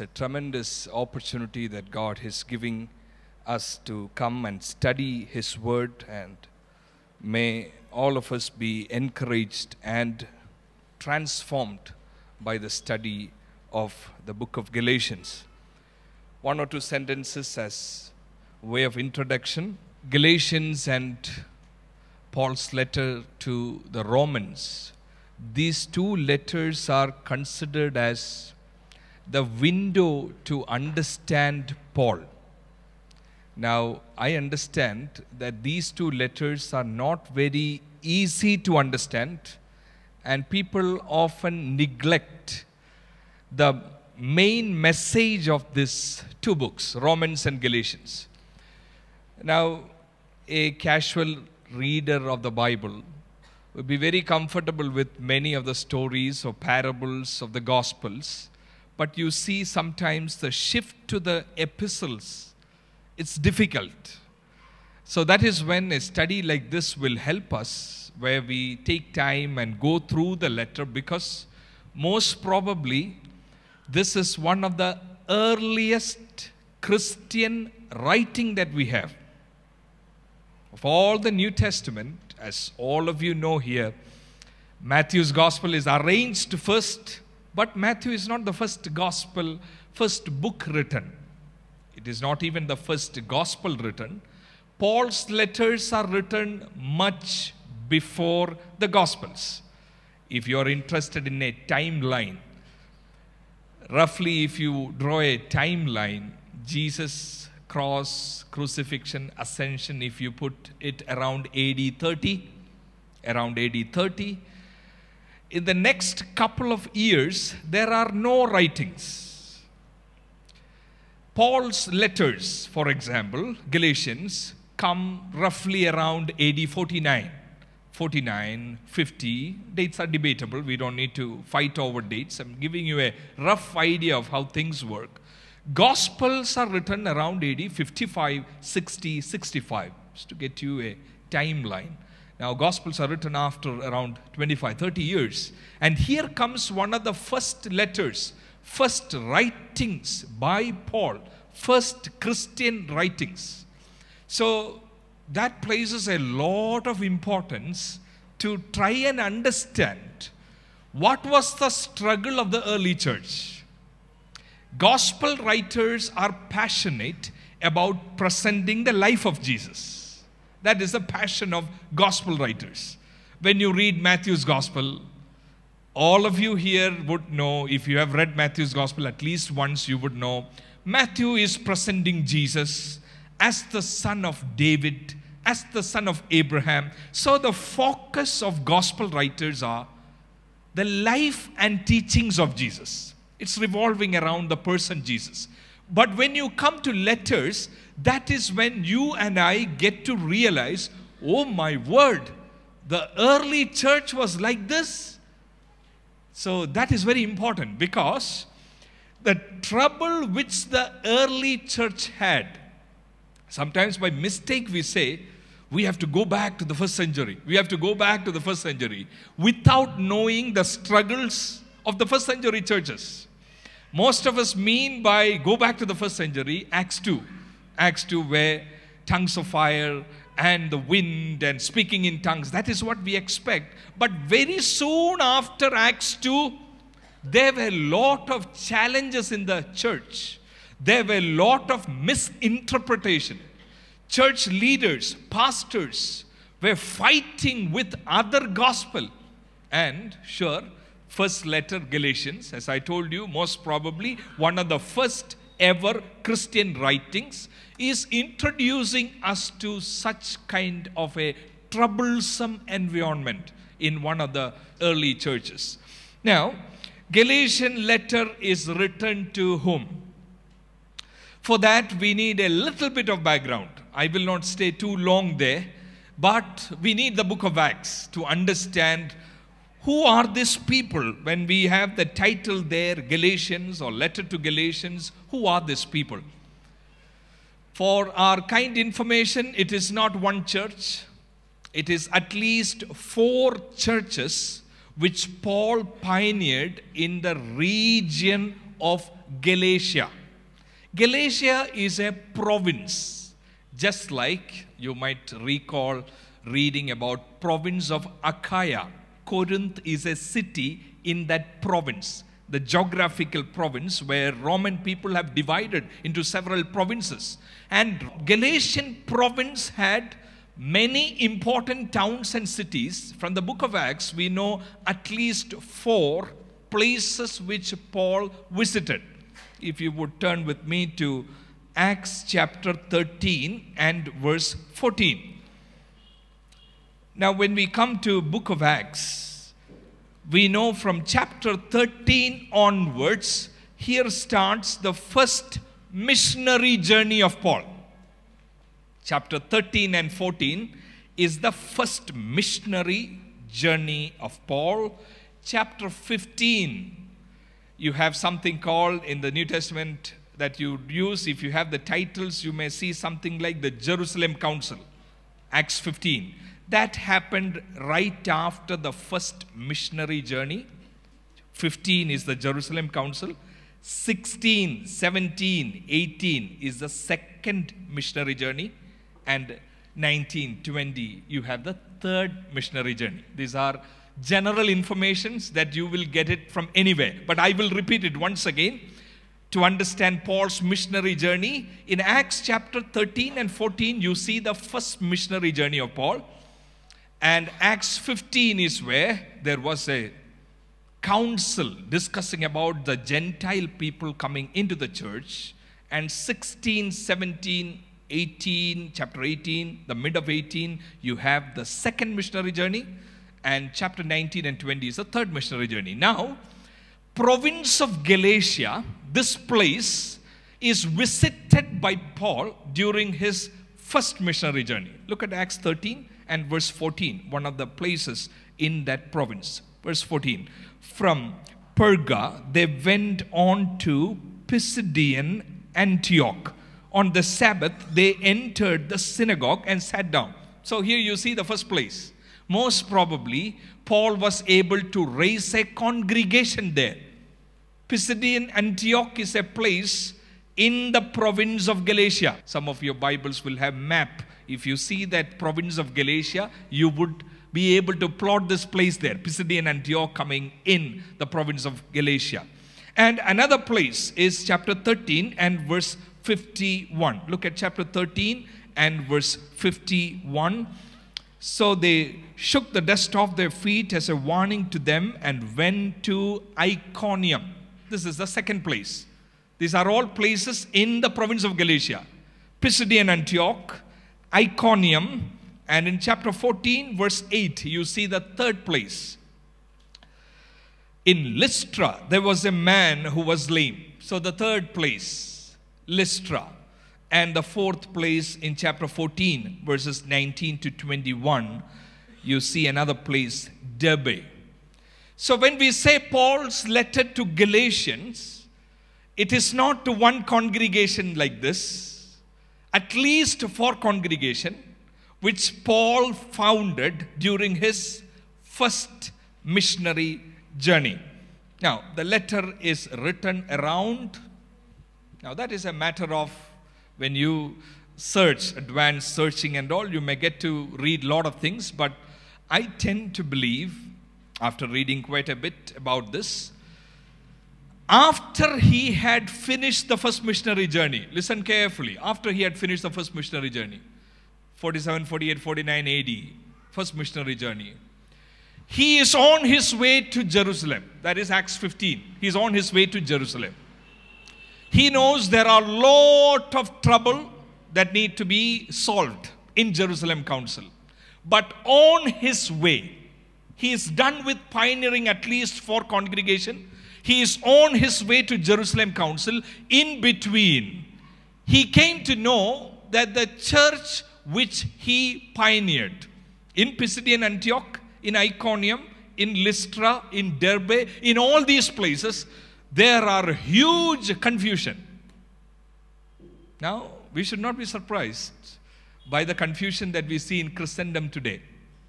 It's a tremendous opportunity that God is giving us to come and study His Word, and may all of us be encouraged and transformed by the study of the book of Galatians. One or two sentences as way of introduction. Galatians and Paul's letter to the Romans, these two letters are considered as the window to understand Paul. Now, I understand that these two letters are not very easy to understand, and people often neglect the main message of these two books, Romans and Galatians. Now, a casual reader of the Bible will be very comfortable with many of the stories or parables of the Gospels, but you see sometimes the shift to the epistles, it's difficult. So that is when a study like this will help us, where we take time and go through the letter, because most probably this is one of the earliest Christian writing that we have. Of all the New Testament, as all of you know here, Matthew's Gospel is arranged first, but Matthew is not the first Gospel, first book written. It is not even the first Gospel written. Paul's letters are written much before the Gospels. If you are interested in a timeline, roughly if you draw a timeline, Jesus' cross, crucifixion, ascension, if you put it around AD 30, in the next couple of years, there are no writings. Paul's letters, for example, Galatians, come roughly around AD 49. 49, 50, dates are debatable. We don't need to fight over dates. I'm giving you a rough idea of how things work. Gospels are written around AD 55, 60, 65, just to get you a timeline. Now, Gospels are written after around 25, 30 years. And here comes one of the first letters, first writings by Paul, first Christian writings. So that places a lot of importance to try and understand what was the struggle of the early church. Gospel writers are passionate about presenting the life of Jesus. That is the passion of gospel writers. When you read Matthew's Gospel, all of you here would know, if you have read Matthew's Gospel at least once, you would know, Matthew is presenting Jesus as the son of David, as the son of Abraham. So the focus of gospel writers are the life and teachings of Jesus. It's revolving around the person Jesus. But when you come to letters, that is when you and I get to realize, oh my word, the early church was like this. So that is very important, because the trouble which the early church had, sometimes by mistake we say, we have to go back to the first century. We have to go back to the first century without knowing the struggles of the first century churches. Most of us mean by go back to the first century, Acts 2. Acts 2, where tongues of fire and the wind and speaking in tongues. That is what we expect. But very soon after Acts 2, there were a lot of challenges in the church. There were a lot of misinterpretation. Church leaders, pastors were fighting with other gospel. And sure, first letter Galatians, as I told you, most probably one of the first ever Christian writings, is introducing us to such kind of a troublesome environment in one of the early churches. Now, Galatian letter is written to whom? For that, we need a little bit of background. I will not stay too long there, but we need the book of Acts to understand who are these people. When we have the title there, Galatians or letter to Galatians, who are these people? For our kind information, it is not one church. It is at least four churches which Paul pioneered in the region of Galatia. Galatia is a province, just like you might recall reading about province of Achaia. Corinth is a city in that province, the geographical province where Roman people have divided into several provinces. And Galatian province had many important towns and cities. From the book of Acts, we know at least 4 places which Paul visited. If you would turn with me to Acts chapter 13 and verse 14. Now, when we come to book of Acts, we know from chapter 13 onwards, here starts the first missionary journey of Paul. Chapter 13 and 14 is the first missionary journey of Paul. Chapter 15, you have something called in the New Testament that you use. If you have the titles, you may see something like the Jerusalem Council, Acts 15. That happened right after the first missionary journey. 15 is the Jerusalem Council. 16, 17, 18 is the second missionary journey. And 19, 20, you have the third missionary journey. These are general informations that you will get it from anywhere. But I will repeat it once again to understand Paul's missionary journey. In Acts chapter 13 and 14, you see the first missionary journey of Paul. And Acts 15 is where there was a council discussing about the Gentile people coming into the church. And 16, 17, 18, chapter 18, the mid of 18, you have the second missionary journey. And chapter 19 and 20 is the third missionary journey. Now, province of Galatia, this place is visited by Paul during his first missionary journey. Look at Acts 13. And verse 14, one of the places in that province. Verse 14, from Perga, they went on to Pisidian Antioch. On the Sabbath, they entered the synagogue and sat down. So here you see the first place. Most probably, Paul was able to raise a congregation there. Pisidian Antioch is a place in the province of Galatia. Some of your Bibles will have map. If you see that province of Galatia, you would be able to plot this place there. Pisidian Antioch coming in the province of Galatia. And another place is chapter 13 and verse 51. Look at chapter 13 and verse 51. So they shook the dust off their feet as a warning to them and went to Iconium. This is the second place. These are all places in the province of Galatia. Pisidian Antioch, Iconium, and in chapter 14, verse 8, you see the third place. In Lystra, there was a man who was lame. So the third place, Lystra. And the fourth place in chapter 14, verses 19 to 21, you see another place, Derbe. So when we say Paul's letter to Galatians, it is not to one congregation like this. At least 4 congregations which Paul founded during his first missionary journey. Now, the letter is written around. Now, that is a matter of when you search, advanced searching and all, you may get to read a lot of things. But I tend to believe, after reading quite a bit about this, after he had finished the first missionary journey, listen carefully, after he had finished the first missionary journey, 47, 48, 49 AD, first missionary journey, he is on his way to Jerusalem. That is Acts 15. He's on his way to Jerusalem. He knows there are a lot of trouble that need to be solved in Jerusalem Council. But on his way, he is done with pioneering at least 4 congregations. He is on his way to Jerusalem Council. In between, he came to know that the church which he pioneered in Pisidian Antioch, in Iconium, in Lystra, in Derbe, in all these places, there are huge confusion. Now, we should not be surprised by the confusion that we see in Christendom today.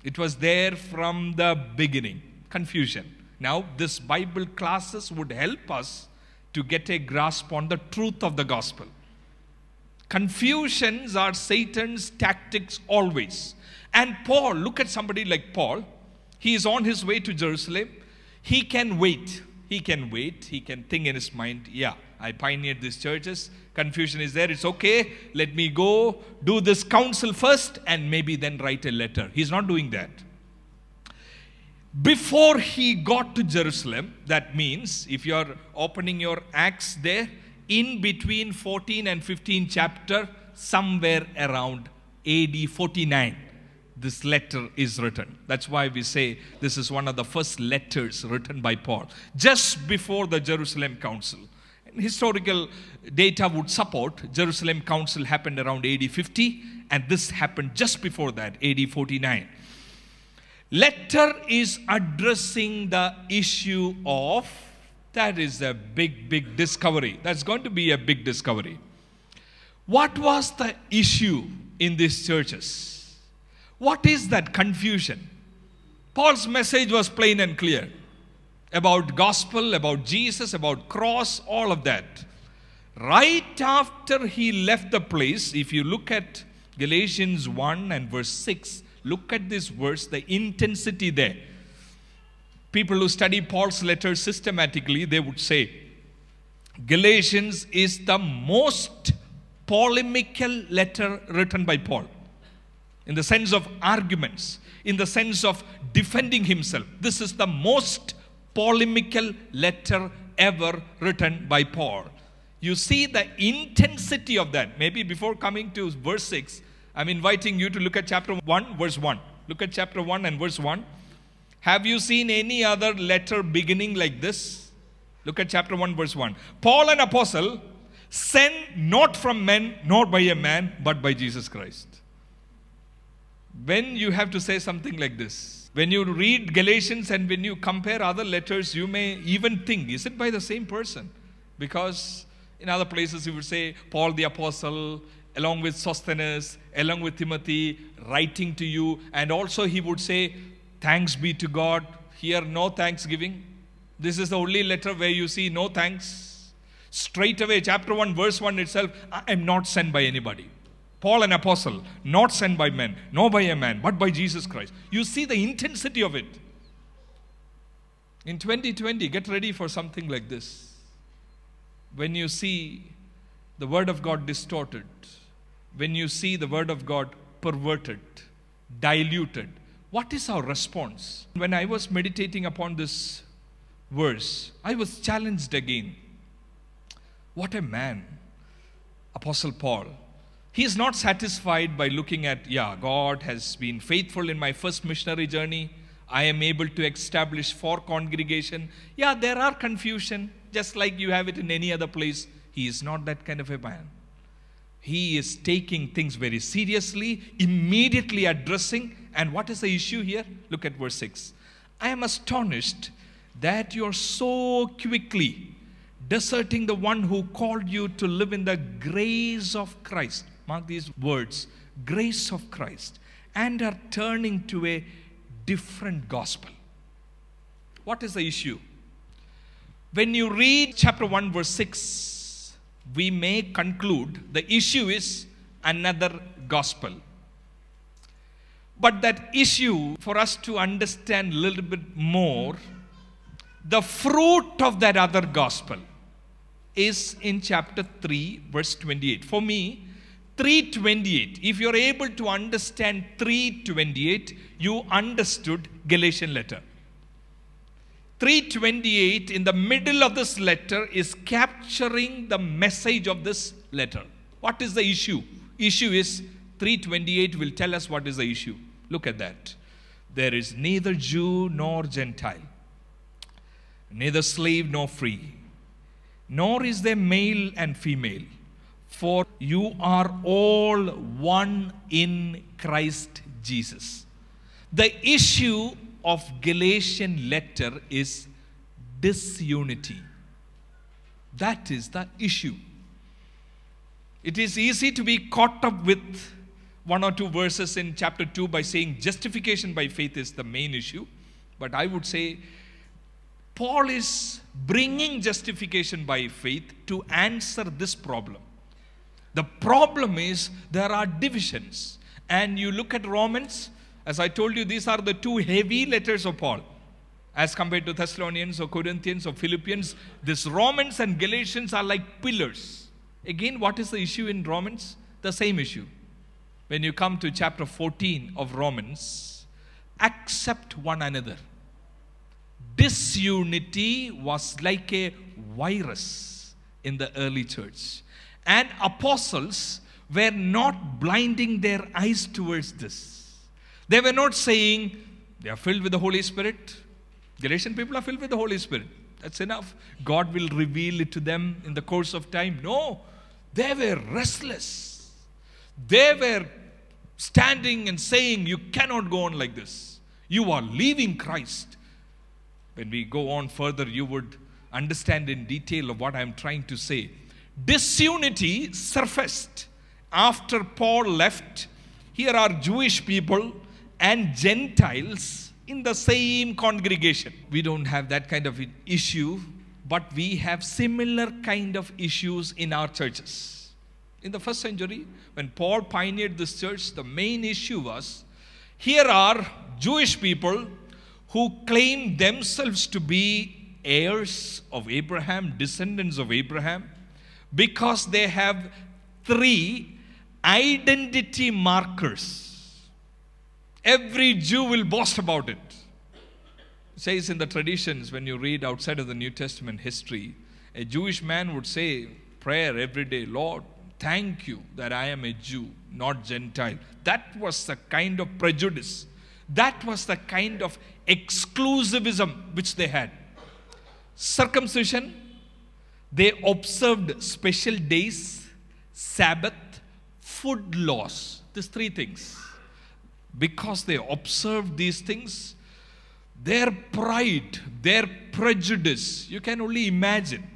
It was there from the beginning, confusion. Now, this Bible classes would help us to get a grasp on the truth of the gospel. Confusions are Satan's tactics always. And Paul, look at somebody like Paul. He is on his way to Jerusalem. He can wait. He can wait. He can think in his mind, yeah, I pioneered these churches. Confusion is there. It's okay. Let me go do this council first and maybe then write a letter. He's not doing that. Before he got to Jerusalem, that means if you are opening your Acts there, in between 14 and 15 chapter, somewhere around AD 49, this letter is written. That's why we say this is one of the first letters written by Paul, just before the Jerusalem Council. And historical data would support Jerusalem Council happened around AD 50, and this happened just before that, AD 49. Letter is addressing the issue of, that is a big, big discovery. That's going to be a big discovery. What was the issue in these churches? What is that confusion? Paul's message was plain and clear about gospel, about Jesus, about cross, all of that. Right after he left the place, if you look at Galatians 1 and verse 6, look at this verse, the intensity there. People who study Paul's letters systematically, they would say, Galatians is the most polemical letter written by Paul. In the sense of arguments, in the sense of defending himself. This is the most polemical letter ever written by Paul. You see the intensity of that. Maybe before coming to verse 6, I'm inviting you to look at chapter 1, verse 1. Look at chapter 1 and verse 1. Have you seen any other letter beginning like this? Look at chapter 1, verse 1. Paul, an apostle, sent not from men, nor by a man, but by Jesus Christ. When you have to say something like this, when you read Galatians and when you compare other letters, you may even think, is it by the same person? Because in other places you would say, Paul the apostle, along with Sosthenes, along with Timothy, writing to you. And also he would say, thanks be to God. Here, no thanksgiving. This is the only letter where you see no thanks. Straight away, chapter 1, verse 1 itself, I am not sent by anybody. Paul, an apostle, not sent by men, nor by a man, but by Jesus Christ. You see the intensity of it. In 2020, get ready for something like this. When you see the Word of God distorted, when you see the Word of God perverted, diluted, what is our response? When I was meditating upon this verse, I was challenged again. What a man, Apostle Paul. He is not satisfied by looking at, yeah, God has been faithful in my first missionary journey. I am able to establish four congregations. Yeah, there are confusion, just like you have it in any other place. He is not that kind of a man. He is taking things very seriously, immediately addressing. And what is the issue here? Look at verse 6. I am astonished that you are so quickly deserting the one who called you to live in the grace of Christ. Mark these words, grace of Christ, and are turning to a different gospel. What is the issue? When you read chapter 1, verse 6, we may conclude the issue is another gospel. But that issue, for us to understand a little bit more, the fruit of that other gospel is in chapter 3, verse 28. For me, 3:28, if you're able to understand 3:28, you understood Galatian letter. 3:28 in the middle of this letter is capturing the message of this letter. What is the issue? Issue is 3:28 will tell us what is the issue. Look at that. There is neither Jew nor Gentile, neither slave nor free, nor is there male and female, for you are all one in Christ Jesus. The issue of Galatian letter is disunity. That is the issue. It is easy to be caught up with one or two verses in chapter 2 by saying justification by faith is the main issue. But I would say Paul is bringing justification by faith to answer this problem. The problem is there are divisions. And you look at Romans, as I told you, these are the two heavy letters of Paul. As compared to Thessalonians or Corinthians or Philippians, this Romans and Galatians are like pillars. Again, what is the issue in Romans? The same issue. When you come to chapter 14 of Romans, accept one another. Disunity was like a virus in the early church. And apostles were not blinding their eyes towards this. They were not saying, they are filled with the Holy Spirit. Galatian people are filled with the Holy Spirit. That's enough. God will reveal it to them in the course of time. No, they were restless. They were standing and saying, you cannot go on like this. You are leaving Christ. When we go on further, you would understand in detail of what I'm trying to say. Disunity surfaced after Paul left. Here are Jewish people and Gentiles in the same congregation. We don't have that kind of issue, but we have similar kind of issues in our churches. In the first century, when Paul pioneered this church, the main issue was, here are Jewish people who claim themselves to be heirs of Abraham, descendants of Abraham, because they have three identity markers. Every Jew will boast about it. It says in the traditions, when you read outside of the New Testament history, a Jewish man would say prayer every day, Lord, thank you that I am a Jew, not Gentile. That was the kind of prejudice. That was the kind of exclusivism which they had. Circumcision, they observed special days, Sabbath, food laws. These three things. Because they observed these things, their pride, their prejudice, you can only imagine.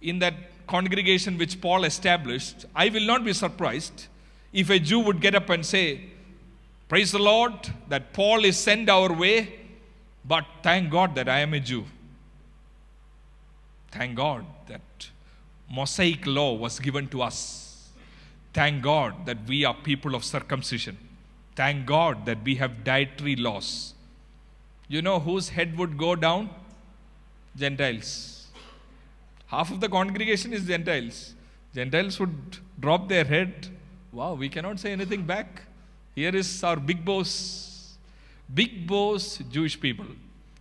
In that congregation which Paul established, I will not be surprised if a Jew would get up and say, praise the Lord that Paul is sent our way, but thank God that I am a Jew. Thank God that Mosaic law was given to us. Thank God that we are people of circumcision. Thank God that we have dietary laws. You know whose head would go down? Gentiles. Half of the congregation is Gentiles. Gentiles would drop their head. Wow, we cannot say anything back. Here is our big boss Jewish people.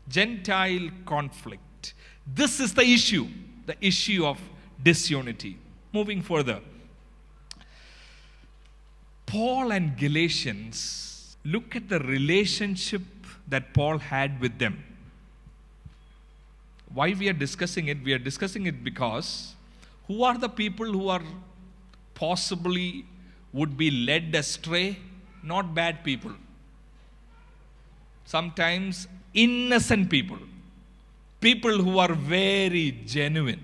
Gentile conflict. This is the issue of disunity. Moving further, Paul and Galatians, look at the relationship that Paul had with them. Why we are discussing it? We are discussing it because who are the people who are possibly would be led astray? Not bad people. Sometimes innocent people. People who are very genuine.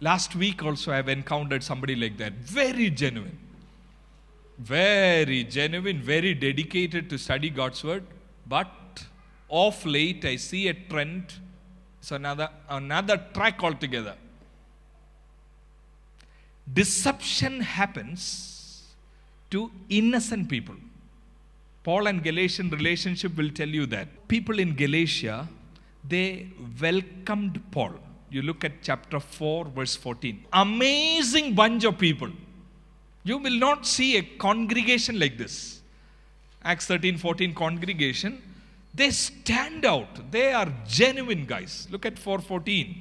Last week also I have encountered somebody like that. Very genuine. Very genuine, very dedicated to study God's word. But of late I see a trend. It's another track altogether. Deception happens to innocent people. Paul and Galatian relationship will tell you that. People in Galatia, they welcomed Paul. You look at chapter 4, verse 14. Amazing bunch of people. You will not see a congregation like this. Acts 13, 14 congregation. They stand out. They are genuine guys. Look at 4:14.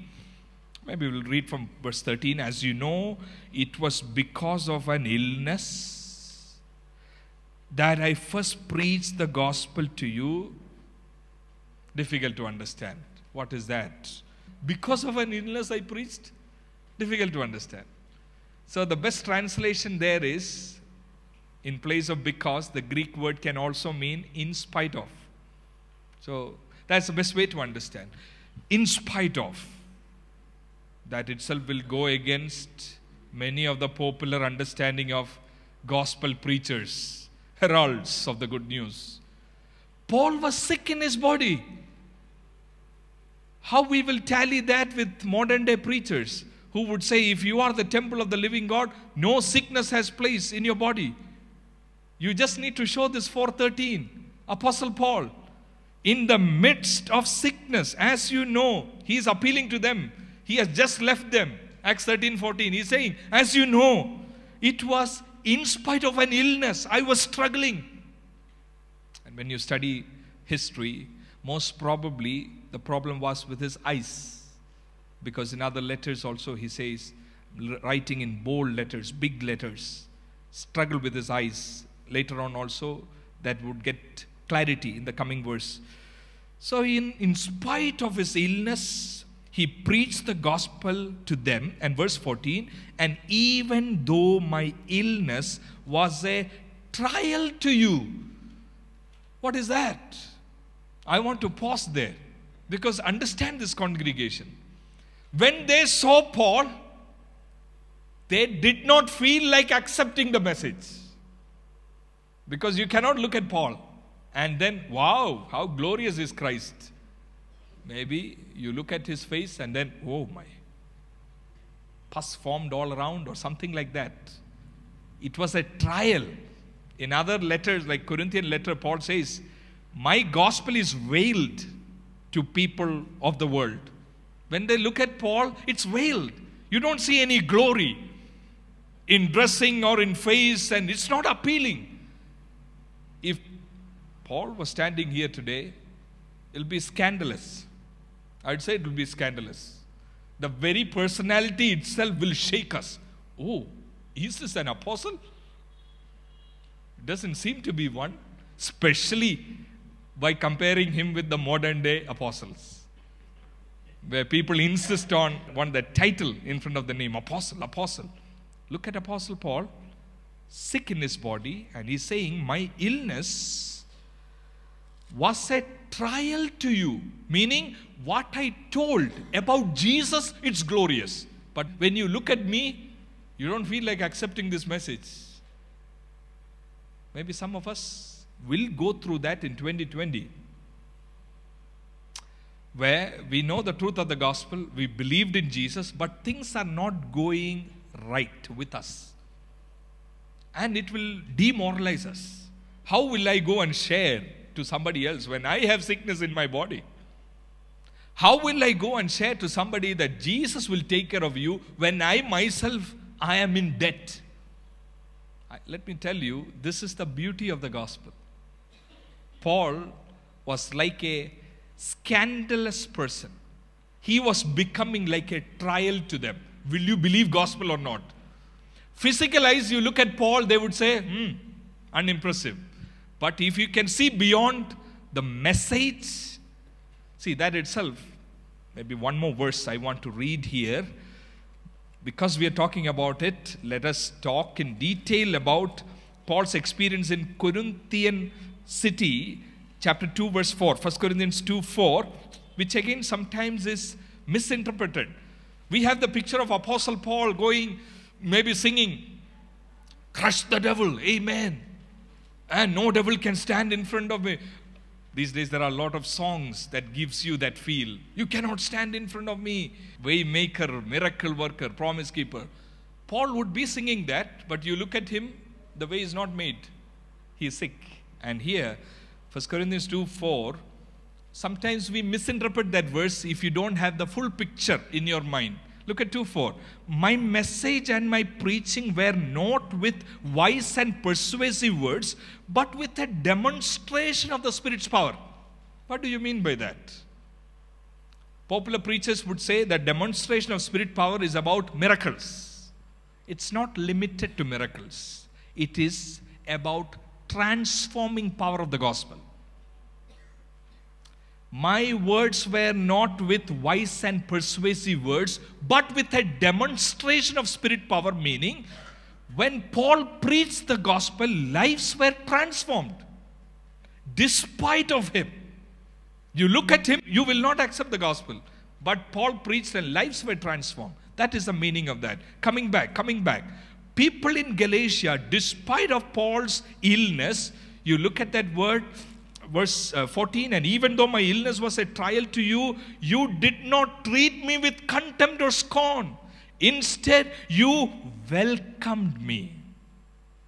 Maybe we'll read from verse 13. As you know, it was because of an illness that I first preached the gospel to you. Difficult to understand. What is that? Because of an illness I preached? Difficult to understand. So the best translation there is, in place of because, the Greek word can also mean in spite of. So that's the best way to understand. In spite of. That itself will go against many of the popular understanding of gospel preachers. Heralds of the good news. Paul was sick in his body. How we will tally that with modern day preachers who would say, if you are the temple of the living God, no sickness has place in your body. You just need to show this 4:13. Apostle Paul, in the midst of sickness, as you know, he is appealing to them. He has just left them. Acts 13:14. He's saying, as you know, it was in spite of an illness, I was struggling. And when you study history, most probably the problem was with his eyes. Because in other letters also he says, writing in bold letters, big letters, struggle with his eyes. Later on also, that would get clarity in the coming verse. So in spite of his illness, he preached the gospel to them. And verse 14, and even though my illness was a trial to you. What is that? I want to pause there, because understand this congregation. When they saw Paul, they did not feel like accepting the message. Because you cannot look at Paul and then, wow, how glorious is Christ. Maybe you look at his face and then, oh my, pus formed all around or something like that. It was a trial. In other letters, like Corinthian letter, Paul says, my gospel is veiled to people of the world. When they look at Paul, it's veiled. You don't see any glory in dressing or in face, and it's not appealing. If Paul was standing here today, it'll be scandalous. I'd say it will be scandalous. The very personality itself will shake us. Oh, is this an apostle? It doesn't seem to be one, especially by comparing him with the modern day apostles, where people insist on the title in front of the name, apostle, apostle. Look at Apostle Paul, sick in his body, and he's saying, my illness was a trial to you, meaning what I told about Jesus, it's glorious. But when you look at me, you don't feel like accepting this message. Maybe some of us will go through that in 2020, where we know the truth of the gospel, we believed in Jesus, but things are not going right with us. And it will demoralize us. How will I go and share to somebody else when I have sickness in my body? How will I go and share to somebody that Jesus will take care of you when I myself, I am in debt? Let me tell you, this is the beauty of the gospel. Paul was like a scandalous person. He was becoming like a trial to them. Will you believe gospel or not? Physical eyes, you look at Paul, they would say, unimpressive. But if you can see beyond the message, see that itself. Maybe one more verse I want to read here. Because we are talking about it, let us talk in detail about Paul's experience in Corinthian city, chapter 2, verse 4, 1 Corinthians 2, 4, which again sometimes is misinterpreted. We have the picture of Apostle Paul going, maybe singing, crush the devil, amen. And no devil can stand in front of me. These days there are a lot of songs that gives you that feel. You cannot stand in front of me. Waymaker, miracle worker, promise keeper. Paul would be singing that, but you look at him, the way is not made. He is sick. And here, 1 Corinthians 2:4, sometimes we misinterpret that verse if you don't have the full picture in your mind. Look at 2:4. My message and my preaching were not with wise and persuasive words, but with a demonstration of the Spirit's power. What do you mean by that? Popular preachers would say that demonstration of Spirit power is about miracles. It's not limited to miracles. It is about transforming power of the gospel. My words were not with wise and persuasive words, but with a demonstration of Spirit power, meaning when Paul preached the gospel, lives were transformed despite of him. You look at him, you will not accept the gospel. But Paul preached and lives were transformed. That is the meaning of that. Coming back. People in Galatia, despite of Paul's illness, you look at that word, verse 14, and even though my illness was a trial to you, you did not treat me with contempt or scorn. Instead, you welcomed me.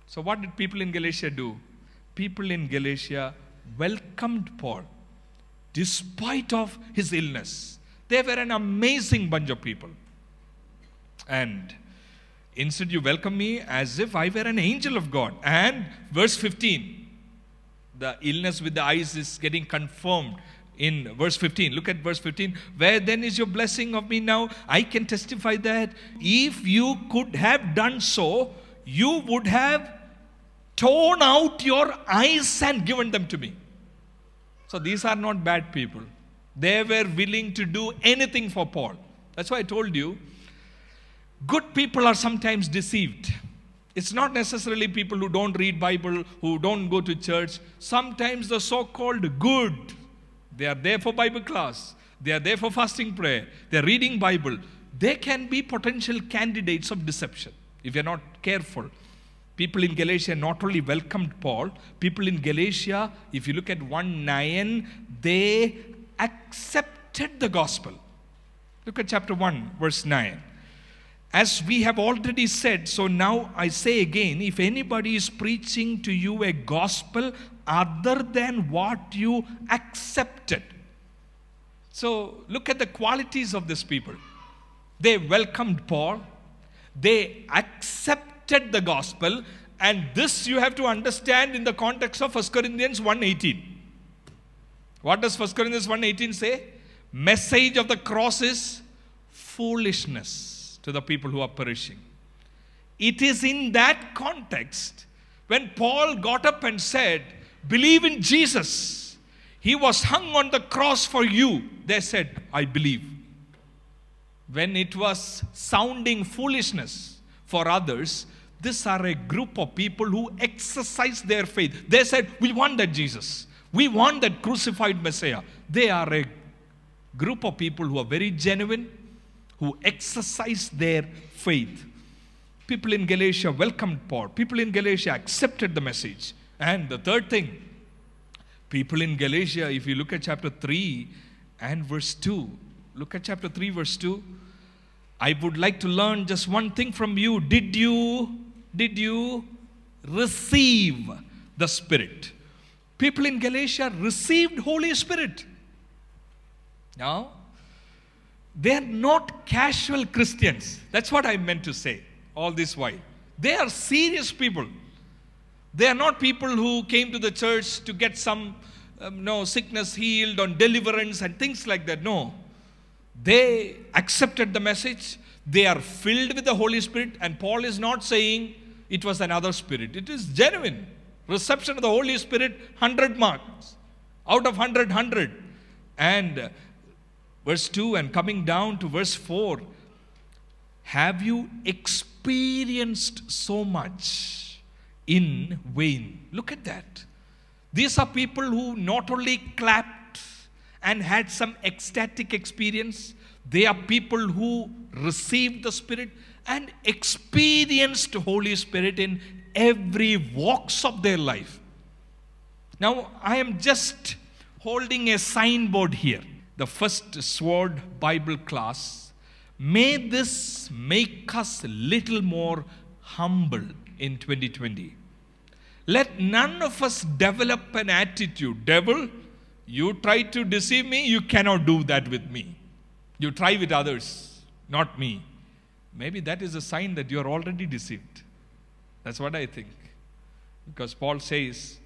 So what did people in Galatia do? People in Galatia welcomed Paul, despite of his illness. They were an amazing bunch of people. And instead, you welcome me as if I were an angel of God. And verse 15, the illness with the eyes is getting confirmed in verse 15. Look at verse 15. Where then is your blessing of me now? I can testify that if you could have done so, you would have torn out your eyes and given them to me. So these are not bad people. They were willing to do anything for Paul. That's why I told you, good people are sometimes deceived. It's not necessarily people who don't read Bible, who don't go to church. Sometimes the so-called good, they are there for Bible class. They are there for fasting prayer. They are reading Bible. They can be potential candidates of deception if you're not careful. People in Galatia not only welcomed Paul, people in Galatia, if you look at 1:9, they accepted the gospel. Look at chapter 1, verse 9. As we have already said, so now I say again, if anybody is preaching to you a gospel other than what you accepted. So look at the qualities of these people. They welcomed Paul. They accepted the gospel. And this you have to understand in the context of 1 Corinthians 1:18. What does 1 Corinthians 1:18 say? Message of the cross is foolishness to the people who are perishing. It is in that context when Paul got up and said, believe in Jesus. He was hung on the cross for you. They said, I believe. When it was sounding foolishness for others, these are a group of people who exercise their faith. They said, we want that Jesus. We want that crucified Messiah. They are a group of people who are very genuine, who exercised their faith. People in Galatia welcomed Paul. People in Galatia accepted the message. And the third thing, people in Galatia, if you look at chapter 3 and verse 2, look at chapter 3, verse 2, I would like to learn just one thing from you. Did you receive the Spirit? People in Galatia received Holy Spirit. Now, they are not casual Christians. That's what I meant to say all this while. They are serious people. They are not people who came to the church to get some sickness healed or deliverance and things like that. No. They accepted the message. They are filled with the Holy Spirit. And Paul is not saying it was another spirit. It is genuine. Reception of the Holy Spirit, 100 marks. Out of 100, 100. And verse 2 and coming down to verse 4, have you experienced so much in vain? Look at that. These are people who not only clapped and had some ecstatic experience, they are people who received the Spirit and experienced Holy Spirit in every walks of their life. Now, I am just holding a signboard here. The first sword Bible class, may this make us a little more humble in 2020. Let none of us develop an attitude, devil, you try to deceive me, you cannot do that with me. You try with others, not me. Maybe that is a sign that you are already deceived. That's what I think. Because Paul says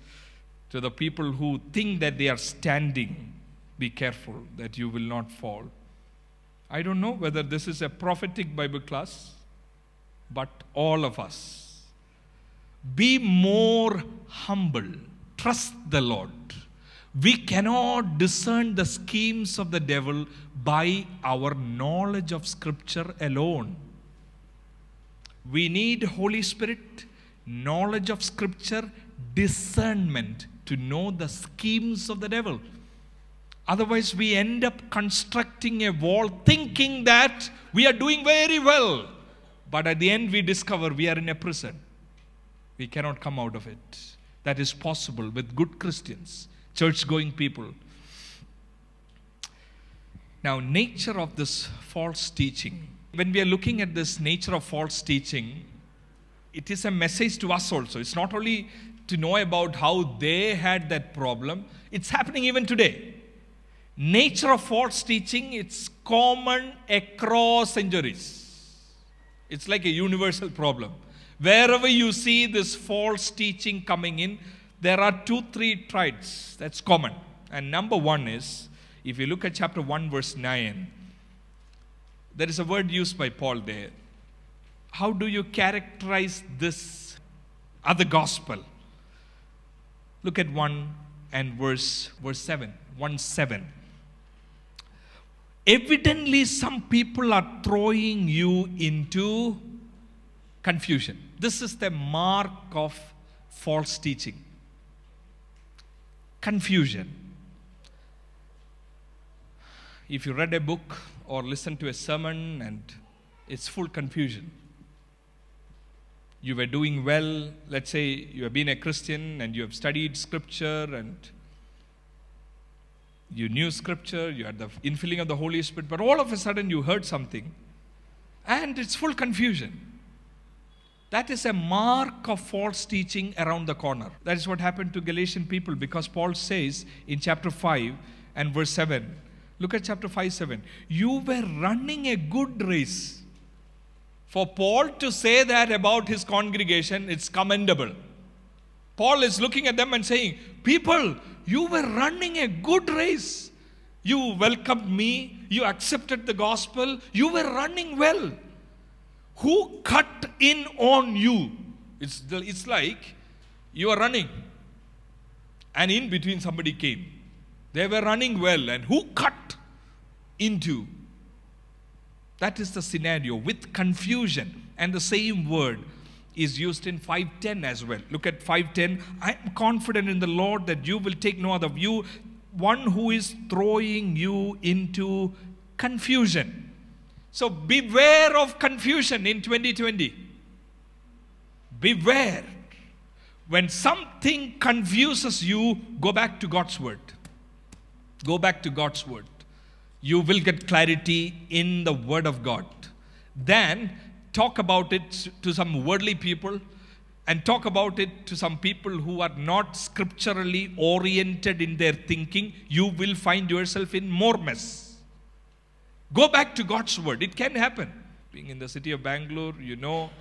to the people who think that they are standing, be careful that you will not fall. I don't know whether this is a prophetic Bible class, but all of us, be more humble. Trust the Lord. We cannot discern the schemes of the devil by our knowledge of Scripture alone. We need Holy Spirit, knowledge of Scripture, discernment to know the schemes of the devil. Otherwise, we end up constructing a wall thinking that we are doing very well. But at the end, we discover we are in a prison. We cannot come out of it. That is possible with good Christians. church-going people. Now, nature of this false teaching. When we are looking at this nature of false teaching, it is a message to us also. It's not only to know about how they had that problem. It's happening even today. Nature of false teaching, it's common across centuries. It's like a universal problem. Wherever you see this false teaching coming in, there are three traits that's common. And number one is, if you look at chapter 1, verse 9, there is a word used by Paul there. How do you characterize this other gospel? Look at 1 and verse 7. 1:7. Evidently, some people are throwing you into confusion. This is the mark of false teaching. Confusion. If you read a book or listen to a sermon and it's full confusion. You were doing well, let's say you have been a Christian and you have studied scripture and you knew scripture, you had the infilling of the Holy Spirit, but all of a sudden you heard something and it's full confusion. That is a mark of false teaching around the corner. That is what happened to Galatian people, because Paul says in chapter 5 and verse 7, look at chapter 5:7. You were running a good race. For Paul to say that about his congregation, it's commendable. Paul is looking at them and saying, people, you were running a good race. You welcomed me. You accepted the gospel. You were running well. Who cut in on you? It's like you are running. And in between somebody came. They were running well, and who cut into? That is the scenario with confusion. And the same word is used in 5:10 as well. Look at 5:10. I am confident in the Lord that you will take no other view. One who is throwing you into confusion. So beware of confusion in 2020. Beware. When something confuses you, go back to God's word. Go back to God's word. You will get clarity in the word of God. Then talk about it to some worldly people and talk about it to some people who are not scripturally oriented in their thinking. You will find yourself in more mess. Go back to God's word. It can happen. Being in the city of Bangalore, you know,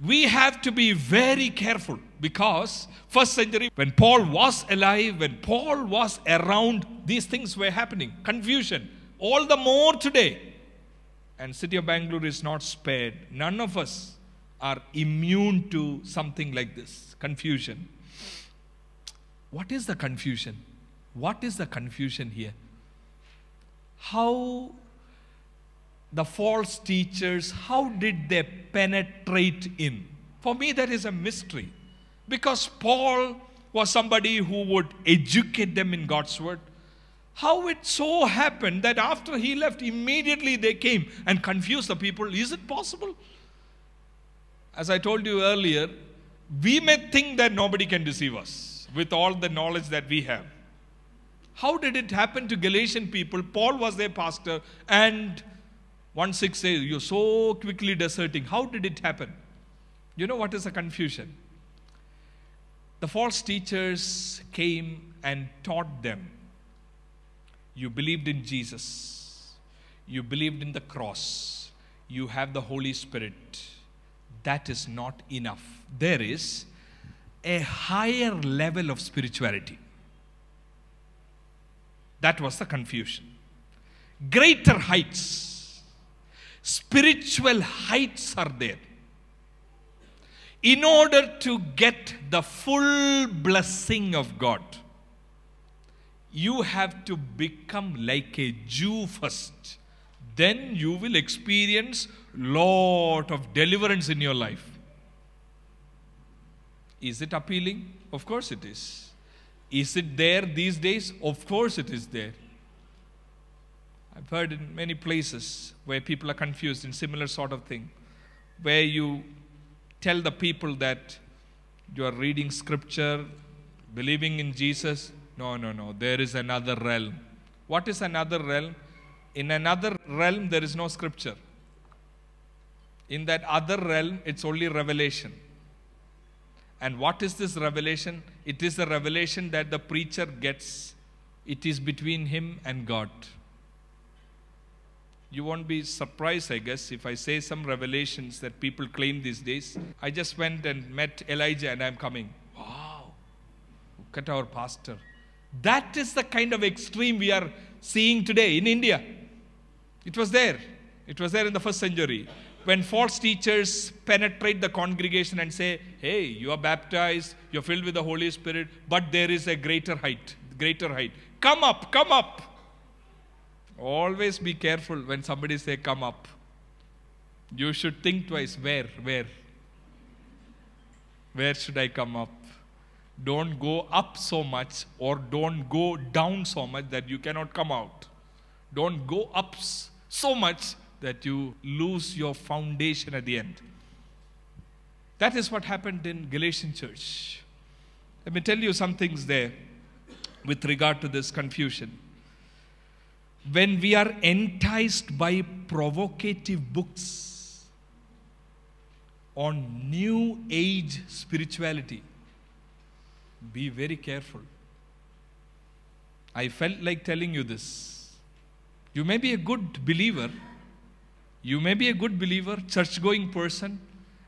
we have to be very careful, because first century, when Paul was alive, when Paul was around, these things were happening. Confusion. All the more today. And city of Bangalore is not spared. None of us are immune to something like this. Confusion. What is the confusion? What is the confusion here? How the false teachers, how did they penetrate in? For me, that is a mystery. Because Paul was somebody who would educate them in God's word. How it so happened that after he left, immediately they came and confused the people. Is it possible? As I told you earlier, we may think that nobody can deceive us with all the knowledge that we have. How did it happen to Galatian people? Paul was their pastor, and 1:6 says, you're so quickly deserting. How did it happen? You know what is the confusion? The false teachers came and taught them. You believed in Jesus. You believed in the cross. You have the Holy Spirit. That is not enough. There is a higher level of spirituality. That was the confusion. Greater heights. Spiritual heights are there. In order to get the full blessing of God, you have to become like a Jew first. Then you will experience a lot of deliverance in your life. Is it appealing? Of course it is. Is it there these days? Of course it is there. I've heard in many places where people are confused in similar sort of thing, where you tell the people that you are reading scripture, believing in Jesus, No. There is another realm. What is another realm? In another realm, there is no scripture. In that other realm, it's only revelation. And what is this revelation? It is the revelation that the preacher gets. It is between him and God. You won't be surprised, I guess, if I say some revelations that people claim these days. I just went and met Elijah and I'm coming. Wow, look at our pastor. That is the kind of extreme we are seeing today in India. It was there. It was there in the first century. When false teachers penetrate the congregation and say, hey, you are baptized, you're filled with the Holy Spirit, but there is a greater height, greater height. Come up, come up. Always be careful when somebody says, come up. You should think twice, where? Where should I come up? Don't go up so much or don't go down so much that you cannot come out. Don't go up so much that you lose your foundation at the end. That is what happened in Galatian church. Let me tell you some things there with regard to this confusion. When we are enticed by provocative books on New Age spirituality, be very careful. I felt like telling you this. You may be a good believer. You may be a good believer, church-going person,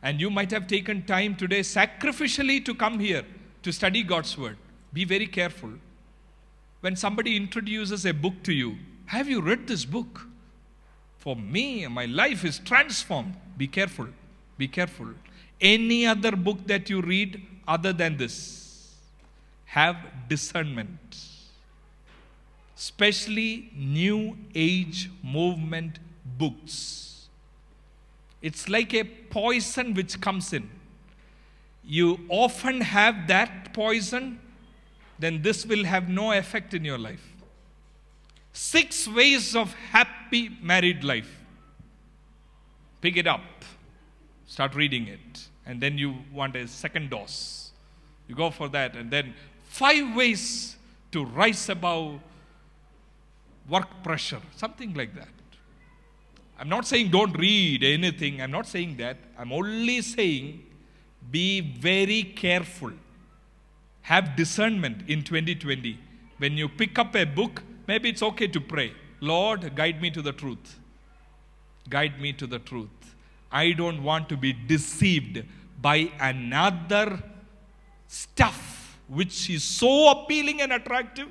and you might have taken time today sacrificially to come here to study God's Word. Be very careful. When somebody introduces a book to you, have you read this book? For me, my life is transformed. Be careful. Be careful. Any other book that you read other than this, have discernment. Especially New Age movement books. It's like a poison which comes in. You often have that poison, then this will have no effect in your life. 6 ways of happy married life. Pick it up. Start reading it. And then you want a second dose. You go for that. And then 5 ways to rise above work pressure. Something like that. I'm not saying don't read anything. I'm not saying that. I'm only saying be very careful. Have discernment in 2020. When you pick up a book, maybe it's okay to pray. Lord, guide me to the truth. Guide me to the truth. I don't want to be deceived by another stuff which is so appealing and attractive.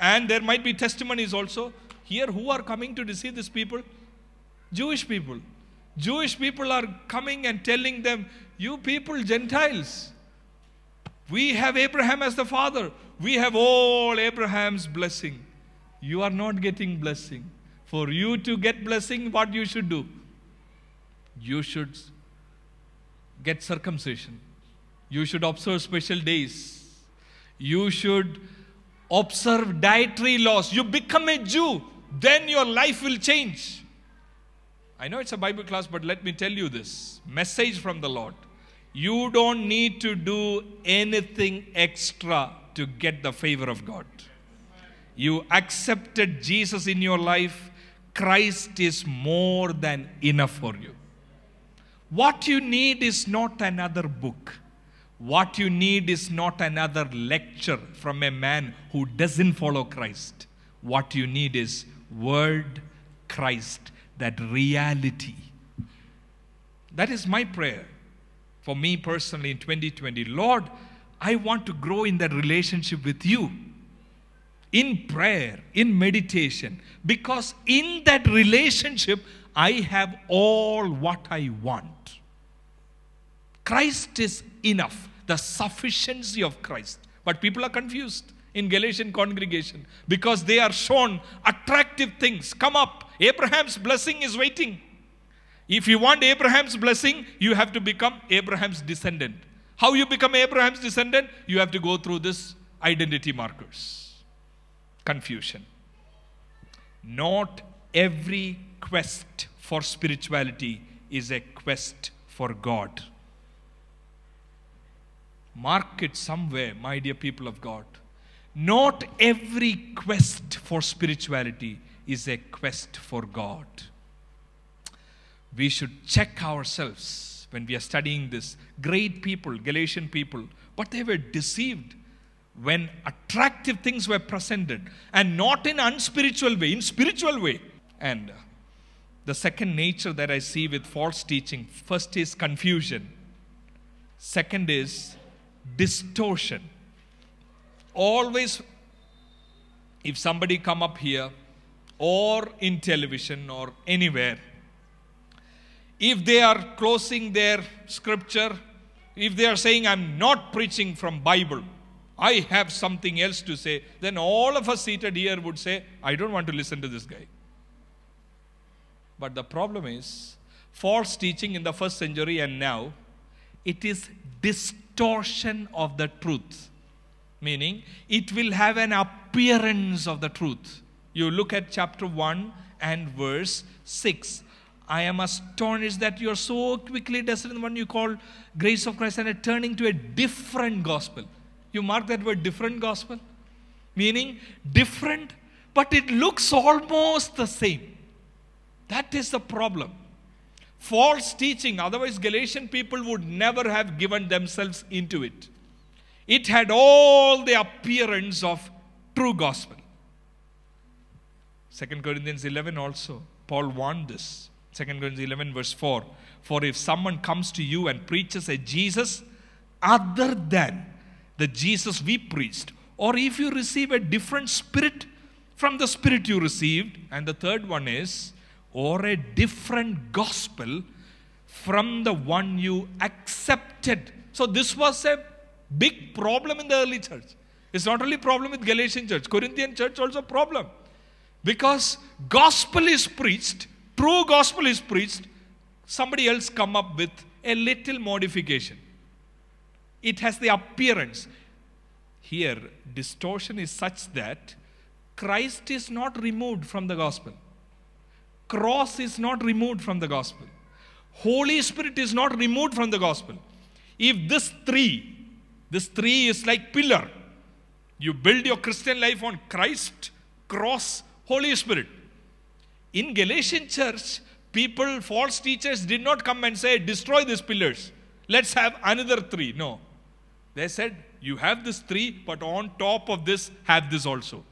And there might be testimonies also. Here, who are coming to deceive these people? Jewish people. Jewish people are coming and telling them, you people, Gentiles, we have Abraham as the father. We have all Abraham's blessing. You are not getting blessing. For you to get blessing, what you should do? You should get circumcision. You should observe special days. You should observe dietary laws. You become a Jew, then your life will change. I know it's a Bible class, but let me tell you this. Message from the Lord. You don't need to do anything extra to get the favor of God. You accepted Jesus in your life. Christ is more than enough for you. What you need is not another book. What you need is not another lecture from a man who doesn't follow Christ. What you need is Word, Christ. That reality. That is my prayer for me personally in 2020. Lord, I want to grow in that relationship with you. In prayer, in meditation. Because in that relationship, I have all what I want. Christ is enough. The sufficiency of Christ. But people are confused in Galatian congregation. Because they are shown attractive things. Come up. Abraham's blessing is waiting. If you want Abraham's blessing, you have to become Abraham's descendant. How you become Abraham's descendant? You have to go through this identity markers. Confusion. Not every quest for spirituality is a quest for God. Mark it somewhere, my dear people of God. Not every quest for spirituality is a quest for God. We should check ourselves when we are studying this. Great people, Galatian people, but they were deceived when attractive things were presented, and not in unspiritual way, in spiritual way. And the second nature that I see with false teaching, first is confusion. Second is distortion. Always, if somebody come up here or in television or anywhere, if they are closing their scripture, if they are saying, I'm not preaching from Bible, I have something else to say, then all of us seated here would say, I don't want to listen to this guy. But the problem is, false teaching in the first century and now, it is distortion of the truth. Meaning, it will have an appearance of the truth. You look at chapter 1 and verse 6. I am astonished that you are so quickly deserting what you call grace of Christ and are turning to a different gospel. You mark that word, different gospel? Meaning, different, but it looks almost the same. That is the problem. False teaching, otherwise Galatian people would never have given themselves into it. It had all the appearance of true gospel. 2 Corinthians 11 also, Paul warned this. 2 Corinthians 11 verse 4. For if someone comes to you and preaches a Jesus other than the Jesus we preached, or if you receive a different spirit from the spirit you received, and the third one is, or a different gospel from the one you accepted. So this was a big problem in the early church. It's not only problem with Galatian church, Corinthian church also problem. Because gospel is preached, true gospel is preached, somebody else come up with a little modification. It has the appearance. Here, distortion is such that Christ is not removed from the gospel. Cross is not removed from the gospel. Holy Spirit is not removed from the gospel. If this three is like pillar. You build your Christian life on Christ, cross, Holy Spirit. In Galatian church, people, false teachers did not come and say, destroy these pillars. Let's have another three. No. They said, you have this three, but on top of this, have this also.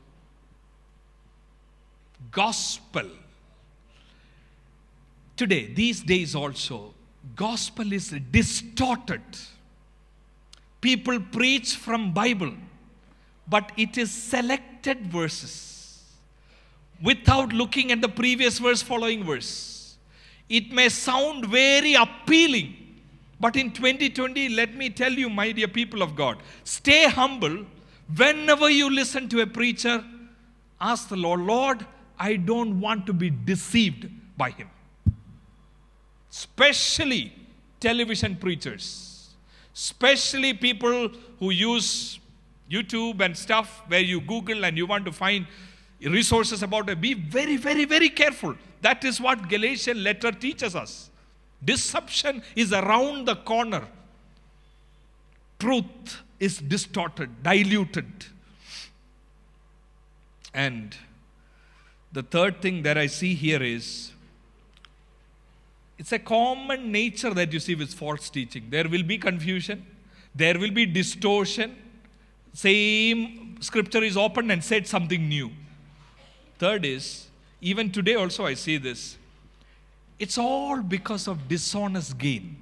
Gospel. Today, these days also, gospel is distorted. People preach from Bible, but it is selected verses without looking at the previous verse, following verse. It may sound very appealing, but in 2020, let me tell you, my dear people of God, stay humble. Whenever you listen to a preacher, ask the Lord, Lord, I don't want to be deceived by him. Especially television preachers. Especially people who use YouTube and stuff where you Google and you want to find resources about it. Be very, very, very careful. That is what Galatian letter teaches us. Deception is around the corner. Truth is distorted, diluted. And the third thing that I see here is, it's a common nature that you see with false teaching. There will be confusion. There will be distortion. Same scripture is opened and said something new. Third is, even today also I see this. It's all because of dishonest gain.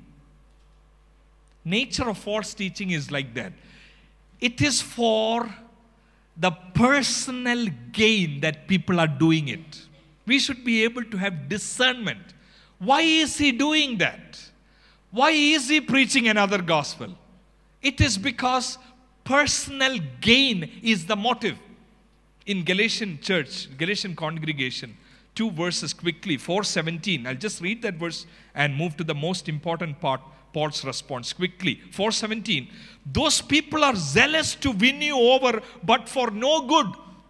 Nature of false teaching is like that. It is for the personal gain that people are doing it. We should be able to have discernment. Why is he doing that? Why is he preaching another gospel? It is because personal gain is the motive. In Galatian church, Galatian congregation, two verses quickly, 4:17. I'll just read that verse and move to the most important part, Paul's response quickly. 4:17. Those people are zealous to win you over, but for no good.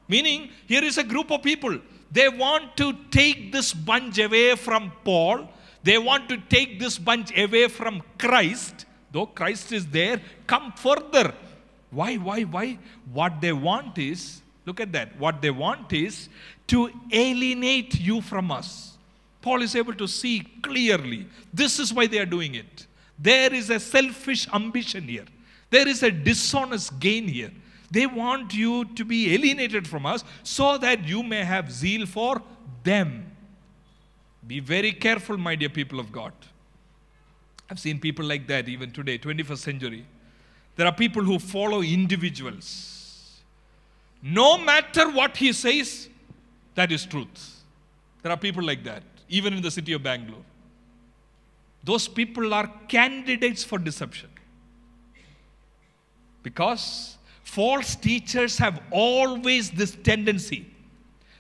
Meaning, here is a group of people. They want to take this bunch away from Paul. They want to take this bunch away from Christ. Though Christ is there, come further. Why? What they want is, look at that. What they want is to alienate you from us. Paul is able to see clearly. This is why they are doing it. There is a selfish ambition here. There is a dishonest gain here. They want you to be alienated from us so that you may have zeal for them. Be very careful, my dear people of God. I've seen people like that even today, 21st century. There are people who follow individuals. No matter what he says, that is truth. There are people like that, even in the city of Bangalore. Those people are candidates for deception. Because false teachers have always this tendency.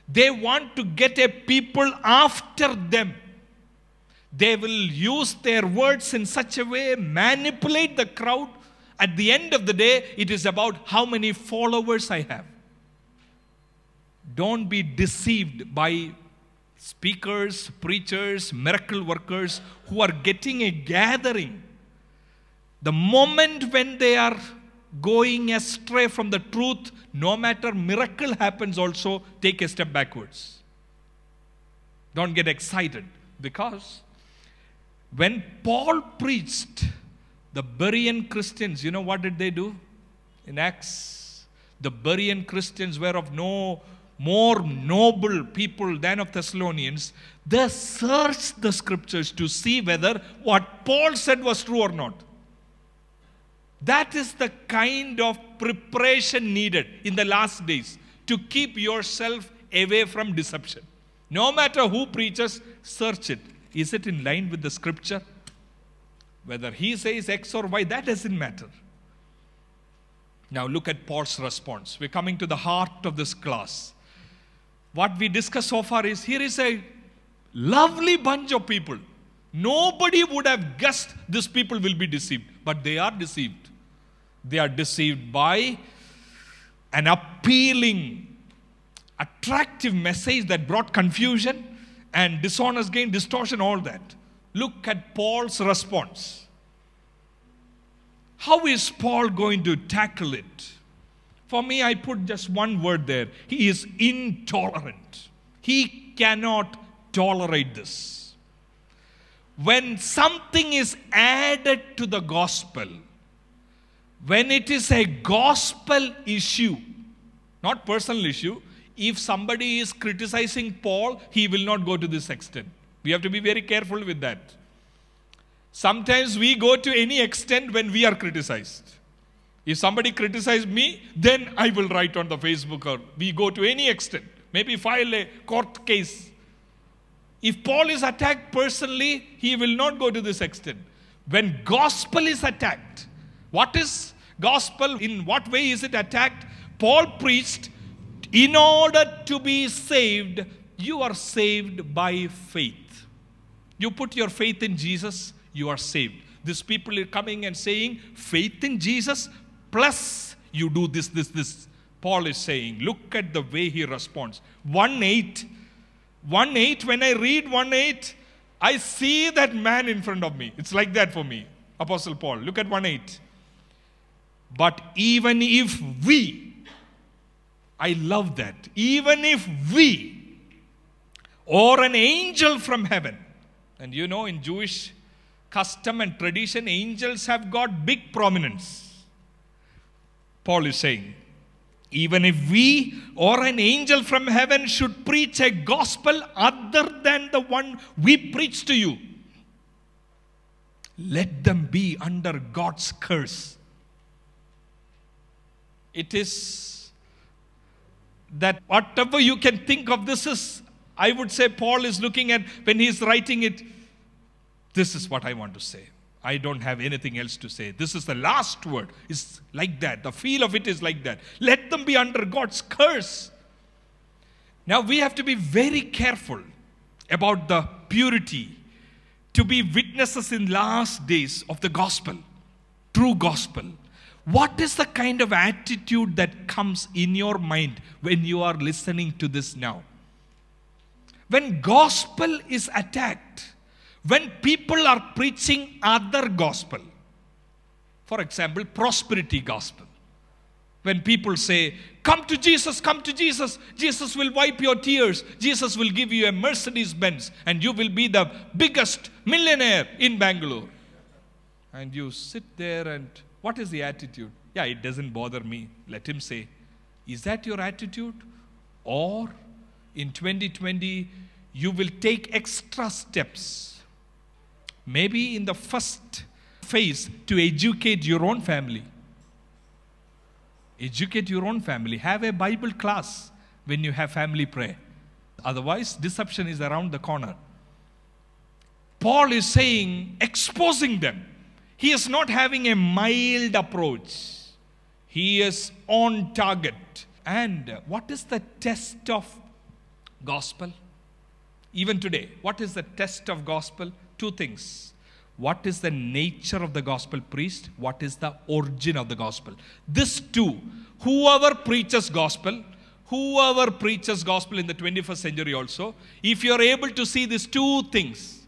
They want to get a people after them. They will use their words in such a way, manipulate the crowd. At the end of the day, it is about how many followers I have. Don't be deceived by speakers, preachers, miracle workers who are getting a gathering. The moment when they are going astray from the truth, no matter miracle happens also, take a step backwards. Don't get excited, because when Paul preached, the Berean Christians, you know what did they do? In Acts, the Berean Christians were of no more noble people than of Thessalonians. They searched the scriptures to see whether what Paul said was true or not. That is the kind of preparation needed in the last days to keep yourself away from deception. No matter who preaches, search it. Is it in line with the scripture? Whether he says X or Y, that doesn't matter. Now look at Paul's response. We're coming to the heart of this class. What we discussed so far is, here is a lovely bunch of people. Nobody would have guessed these people will be deceived. But they are deceived. They are deceived by an appealing, attractive message that brought confusion and dishonest gain, distortion, all that. Look at Paul's response. How is Paul going to tackle it? For me, I put just one word there. He is intolerant. He cannot tolerate this. When something is added to the gospel, when it is a gospel issue, not personal issue, if somebody is criticizing Paul, he will not go to this extent. We have to be very careful with that. Sometimes we go to any extent when we are criticized. If somebody criticizes me, then I will write on the Facebook, or we go to any extent. Maybe file a court case. If Paul is attacked personally, he will not go to this extent. When gospel is attacked, what is gospel? In what way is it attacked? Paul preached, in order to be saved, you are saved by faith. You put your faith in Jesus, you are saved. These people are coming and saying, faith in Jesus, plus you do this, this, this. Paul is saying, look at the way he responds. 1:8, when I read 1:8, I see that man in front of me. It's like that for me, Apostle Paul. Look at 1:8. But even if we, I love that, even if we, or an angel from heaven. And you know, in Jewish custom and tradition, angels have got big prominence. Paul is saying, even if we or an angel from heaven should preach a gospel other than the one we preach to you, let them be under God's curse. It is that whatever you can think of, this is, I would say, Paul is looking at, when he's writing it, this is what I want to say. I don't have anything else to say. This is the last word. It's like that. The feel of it is like that. Let them be under God's curse. Now we have to be very careful about the purity to be witnesses in last days of the gospel, true gospel. What is the kind of attitude that comes in your mind when you are listening to this now? When gospel is attacked, when people are preaching other gospel, for example, prosperity gospel. When people say, come to Jesus, come to Jesus. Jesus will wipe your tears. Jesus will give you a Mercedes Benz and you will be the biggest millionaire in Bangalore. And you sit there and what is the attitude? Yeah, it doesn't bother me. Let him say. Is that your attitude? Or in 2020, you will take extra steps. Maybe in the first phase to educate your own family. Educate your own family. Have a Bible class when you have family prayer. Otherwise, deception is around the corner. Paul is saying, exposing them. He is not having a mild approach. He is on target. And what is the test of gospel? Even today, what is the test of gospel? Two things. What is the nature of the gospel preached? What is the origin of the gospel? This too, whoever preaches gospel in the 21st century also, if you're able to see these two things,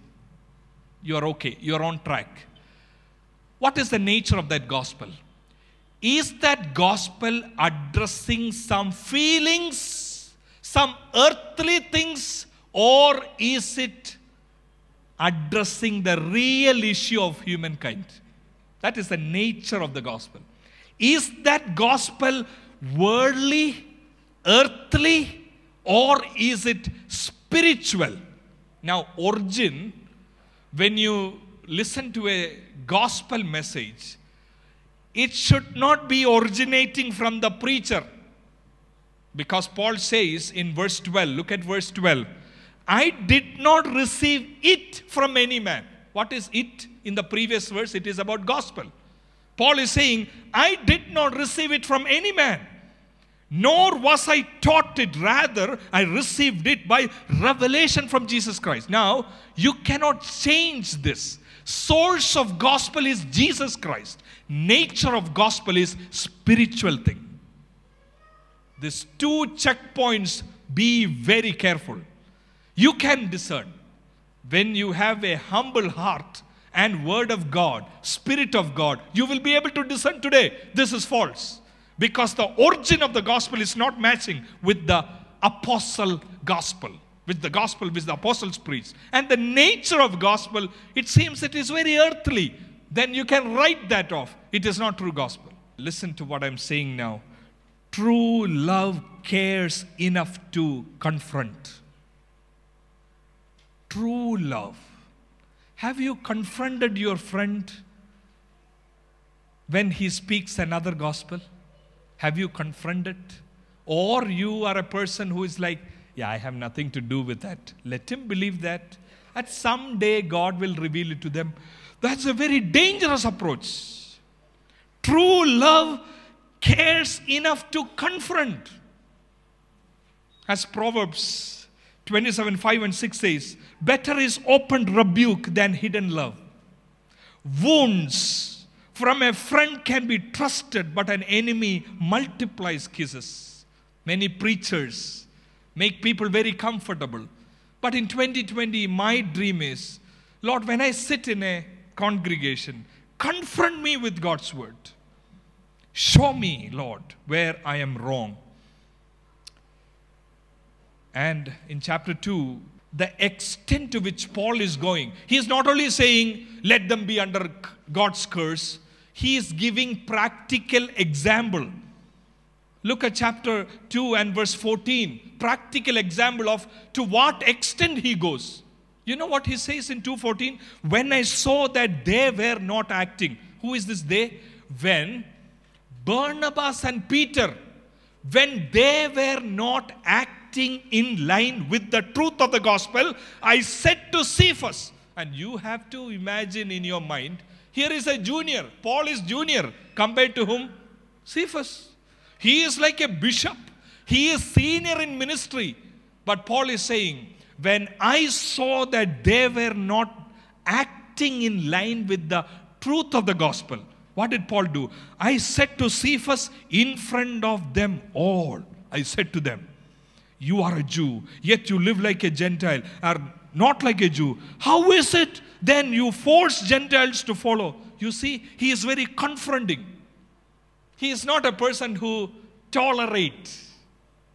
you're okay, you're on track. What is the nature of that gospel? Is that gospel addressing some feelings, some earthly things, or is it addressing the real issue of humankind? That is the nature of the gospel. Is that gospel worldly, earthly, or is it spiritual? Now, origin, when you listen to a gospel message, it should not be originating from the preacher. Because Paul says in verse 12, look at verse 12. I did not receive it from any man. What is it? In the previous verse, it is about gospel. Paul is saying, I did not receive it from any man, nor was I taught it. Rather, I received it by revelation from Jesus Christ. Now, you cannot change this. Source of gospel is Jesus Christ. Nature of gospel is spiritual thing. These two checkpoints, be very careful. You can discern when you have a humble heart and word of God, Spirit of God, you will be able to discern today. This is false because the origin of the gospel is not matching with the apostle gospel, with the gospel which the apostles preached. And the nature of gospel, it seems it is very earthly. Then you can write that off. It is not true gospel. Listen to what I'm saying now. True love cares enough to confront. True love. Have you confronted your friend when he speaks another gospel? Have you confronted? Or you are a person who is like, yeah, I have nothing to do with that. Let him believe that. At some day, God will reveal it to them. That's a very dangerous approach. True love cares enough to confront. As Proverbs 27:5 and 6 says, better is open rebuke than hidden love. Wounds from a friend can be trusted, but an enemy multiplies kisses. Many preachers make people very comfortable. But in 2020, my dream is, Lord, when I sit in a congregation, confront me with God's word. Show me, Lord, where I am wrong. And in chapter 2, the extent to which Paul is going, he is not only saying, let them be under God's curse. He is giving practical example. Look at chapter 2 and verse 14. Practical example of to what extent he goes. You know what he says in 2:14? When I saw that they were not acting. Who is this they? When Barnabas and Peter, when they were not acting in line with the truth of the gospel, I said to Cephas, and you have to imagine in your mind, here is a junior, Paul is junior, compared to whom? Cephas. He is like a bishop. He is senior in ministry. But Paul is saying, when I saw that they were not acting in line with the truth of the gospel, what did Paul do? I said to Cephas in front of them all, I said to them, you are a Jew, yet you live like a Gentile, or not like a Jew. How is it then you force Gentiles to follow? You see, he is very confronting. He is not a person who tolerates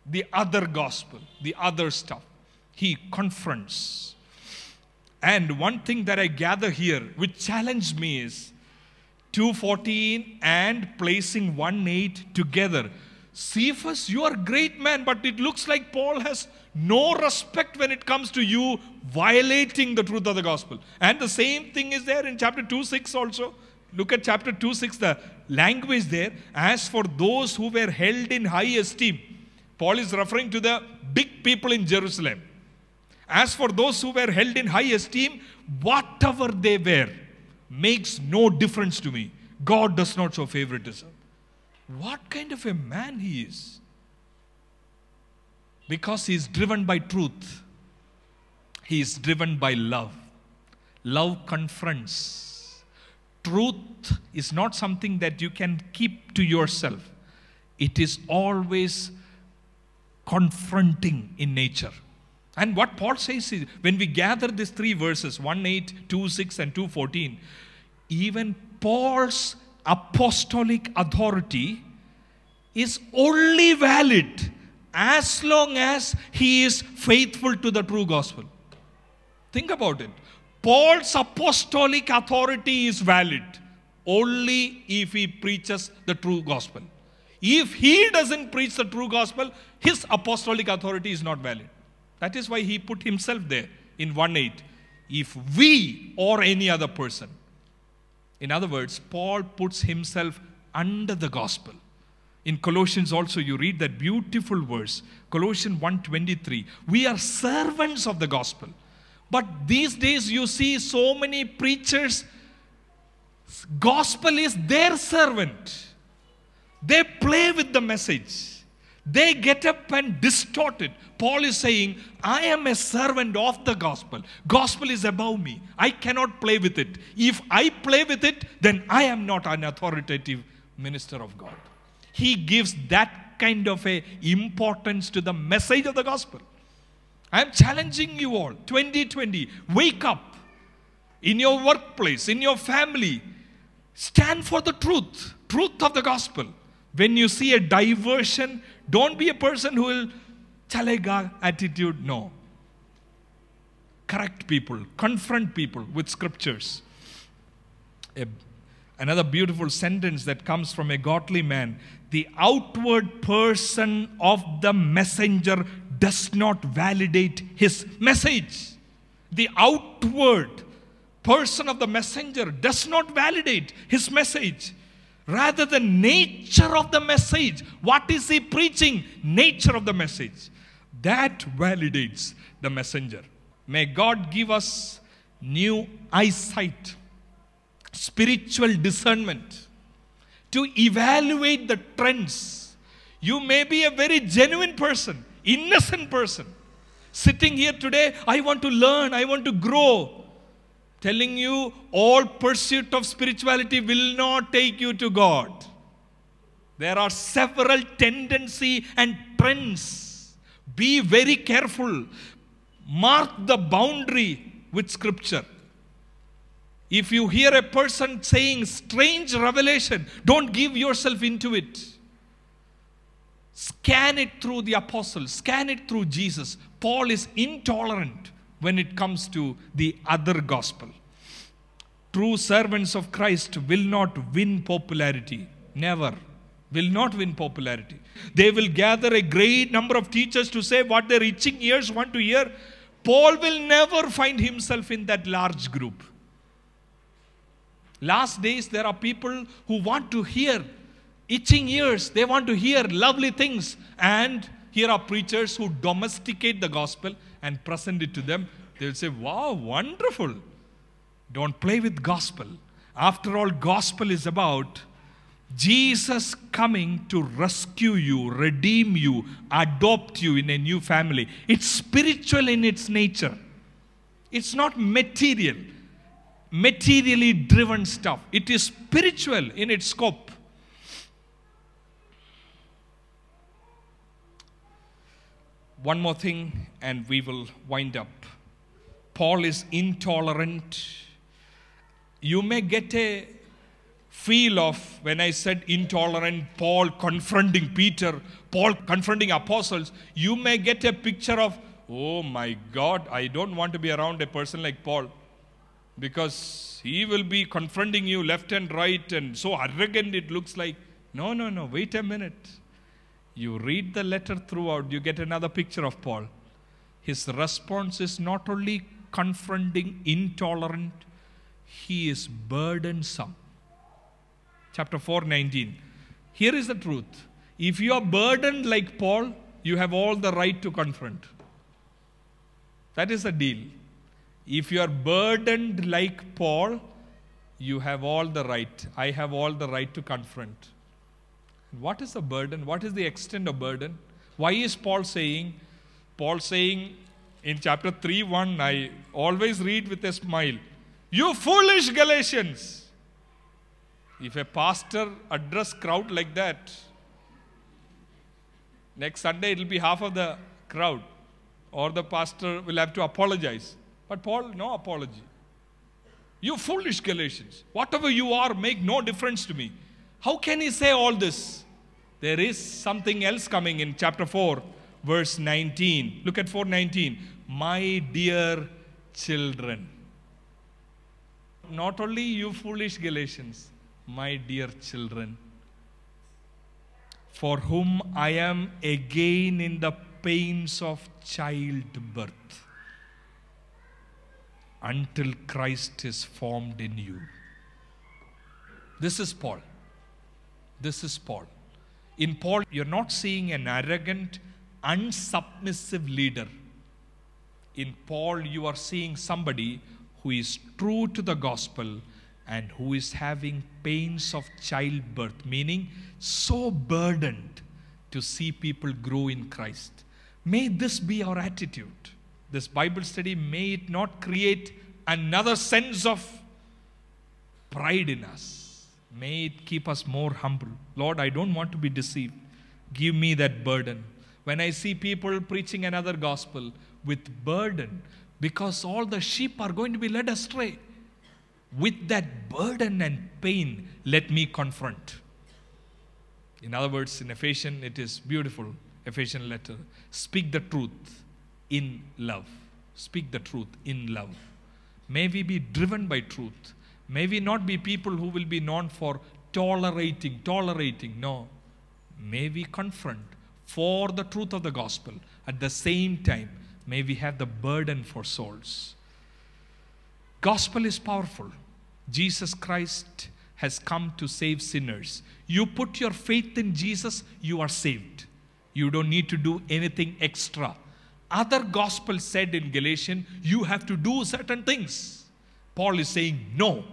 the other gospel, the other stuff. He confronts. And one thing that I gather here, which challenged me, is 2:14 and placing 1:8 together. Cephas, you are a great man, but it looks like Paul has no respect when it comes to you violating the truth of the gospel. And the same thing is there in chapter 2:6 also. Look at chapter 2:6, the language there. As for those who were held in high esteem, Paul is referring to the big people in Jerusalem. As for those who were held in high esteem, whatever they were, makes no difference to me. God does not show favoritism. What kind of a man he is? Because he is driven by truth. He is driven by love. Love confronts. Truth is not something that you can keep to yourself. It is always confronting in nature. And what Paul says is, when we gather these three verses, 1:8, 2:6 and 2:14, even Paul's apostolic authority is only valid as long as he is faithful to the true gospel. Think about it. Paul's apostolic authority is valid only if he preaches the true gospel. If he doesn't preach the true gospel, his apostolic authority is not valid. That is why he put himself there in 1:8. If we or any other person. In other words, Paul puts himself under the gospel. In Colossians also, you read that beautiful verse, Colossians 1:23. We are servants of the gospel. But these days you see so many preachers, gospel is their servant. They play with the message. They get up and distort it. Paul is saying, I am a servant of the gospel. Gospel is above me. I cannot play with it. If I play with it, then I am not an authoritative minister of God. He gives that kind of a importance to the message of the gospel. I am challenging you all. 2020, wake up in your workplace, in your family. Stand for the truth, truth of the gospel. When you see a diversion, don't be a person who will chalega attitude. No. Correct people. Confront people with scriptures. Another beautiful sentence that comes from a godly man. The outward person of the messenger does not validate his message. The outward person of the messenger does not validate his message. Rather, the nature of the message. What is he preaching? Nature of the message. That validates the messenger. May God give us new eyesight, spiritual discernment, to evaluate the trends. You may be a very genuine person, innocent person. Sitting here today, I want to learn, I want to grow. Telling you, all pursuit of spirituality will not take you to God. There are several tendencies and trends. Be very careful. Mark the boundary with scripture. If you hear a person saying strange revelation, don't give yourself into it. Scan it through the apostles. Scan it through Jesus. Paul is intolerant when it comes to the other gospel. True servants of Christ will not win popularity. Never. Will not win popularity. They will gather a great number of teachers to say what their itching ears want to hear. Paul will never find himself in that large group. Last days there are people who want to hear itching ears. They want to hear lovely things. And here are preachers who domesticate the gospel and present it to them. They'll say, wow, wonderful. Don't play with gospel. After all, gospel is about Jesus coming to rescue you, redeem you, adopt you in a new family. It's spiritual in its nature. It's not material, materially driven stuff. It is spiritual in its scope. One more thing and we will wind up. Paul is intolerant. You may get a feel of when I said intolerant, Paul confronting Peter, Paul confronting apostles, you may get a picture of, oh my God, I don't want to be around a person like Paul, because he will be confronting you left and right and so arrogant it looks like. No, no, no, wait a minute. You read the letter throughout, you get another picture of Paul. His response is not only confronting, intolerant, he is burdensome. Chapter 4:19. Here is the truth. If you are burdened like Paul, you have all the right to confront. That is the deal. If you are burdened like Paul, you have all the right. I have all the right to confront. What is the burden? What is the extent of burden? Why is Paul saying? Paul saying in chapter 3:1, I always read with a smile, you foolish Galatians. If a pastor address crowd like that, next Sunday it will be half of the crowd, or the pastor will have to apologize. But Paul, no apology. You foolish Galatians, whatever you are, make no difference to me. How can he say all this? There is something else coming in chapter 4, verse 19. Look at 4:19. My dear children. Not only you foolish Galatians, my dear children, for whom I am again in the pains of childbirth, until Christ is formed in you. This is Paul. This is Paul. In Paul, you're not seeing an arrogant, unsubmissive leader. In Paul, you are seeing somebody who is true to the gospel and who is having pains of childbirth, meaning so burdened to see people grow in Christ. May this be our attitude. This Bible study, may it not create another sense of pride in us. May it keep us more humble. Lord, I don't want to be deceived. Give me that burden. When I see people preaching another gospel with burden, because all the sheep are going to be led astray, with that burden and pain, let me confront. In other words, in Ephesians, it is beautiful, Ephesian letter. Speak the truth in love. Speak the truth in love. May we be driven by truth. May we not be people who will be known for tolerating. No. May we confront for the truth of the gospel. At the same time, may we have the burden for souls. Gospel is powerful. Jesus Christ has come to save sinners. You put your faith in Jesus, you are saved. You don't need to do anything extra. Other gospel said in Galatians, you have to do certain things. Paul is saying, no.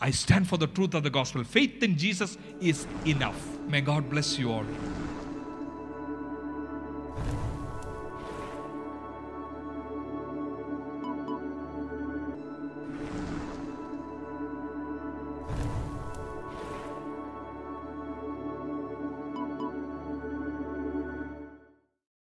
I stand for the truth of the gospel. Faith in Jesus is enough. May God bless you all.